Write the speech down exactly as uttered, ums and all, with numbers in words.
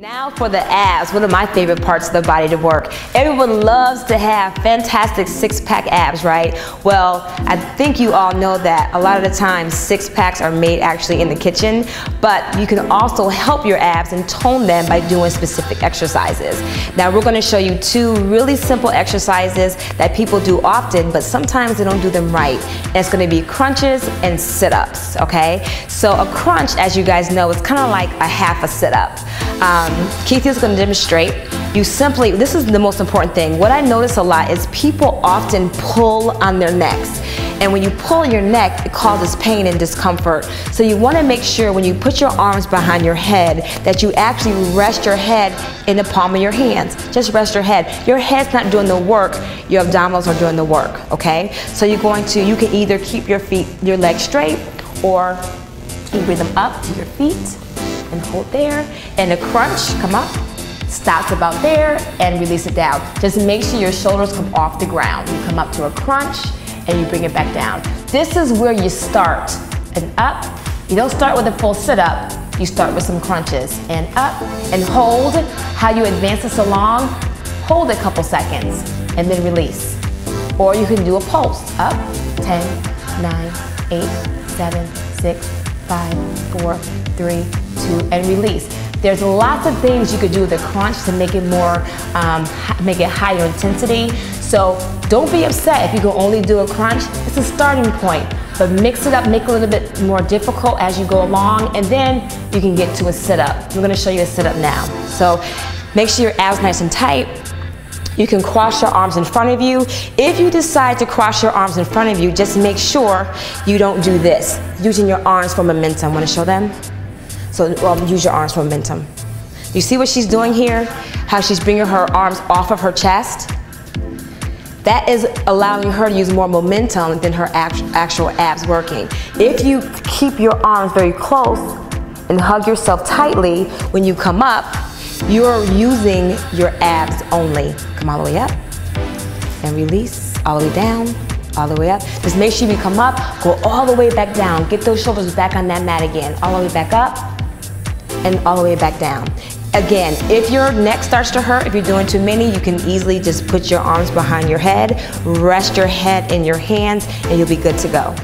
Now for the abs, one of my favorite parts of the body to work. Everyone loves to have fantastic six-pack abs, right? Well, I think you all know that a lot of the times six-packs are made actually in the kitchen, but you can also help your abs and tone them by doing specific exercises. Now we're going to show you two really simple exercises that people do often, but sometimes they don't do them right. And it's going to be crunches and sit-ups, okay? So a crunch, as you guys know, is kind of like a half a sit-up. Um, Keith is going to demonstrate. You simply, this is the most important thing. What I notice a lot is people often pull on their necks. And when you pull your neck, it causes pain and discomfort. So you want to make sure when you put your arms behind your head that you actually rest your head in the palm of your hands. Just rest your head. Your head's not doing the work, your abdominals are doing the work, okay? So you're going to, you can either keep your feet, your legs straight, or you bring them up to your feet and hold there, and a crunch, come up, stops about there, and release it down. Just make sure your shoulders come off the ground. You come up to a crunch, and you bring it back down. This is where you start, and up. You don't start with a full sit-up, you start with some crunches, and up, and hold. How you advance this along, hold a couple seconds, and then release. Or you can do a pulse, up, ten, nine, eight, seven, six, five, four, three, two, and release. There's lots of things you could do with a crunch to make it more, um, make it higher intensity. So don't be upset if you can only do a crunch. It's a starting point, but mix it up, make it a little bit more difficult as you go along, and then you can get to a sit-up. We're gonna show you a sit-up now. So make sure your abs nice and tight. You can cross your arms in front of you. If you decide to cross your arms in front of you, just make sure you don't do this. Using your arms for momentum. Want to show them? So um, use your arms for momentum. You see what she's doing here? How she's bringing her arms off of her chest? That is allowing her to use more momentum than her act actual abs working. If you keep your arms very close and hug yourself tightly when you come up, you're using your abs only. Come all the way up and release, all the way down, all the way up. Just make sure you come up, go all the way back down. Get those shoulders back on that mat again. All the way back up and all the way back down. Again, if your neck starts to hurt, if you're doing too many, you can easily just put your arms behind your head, rest your head in your hands, and you'll be good to go.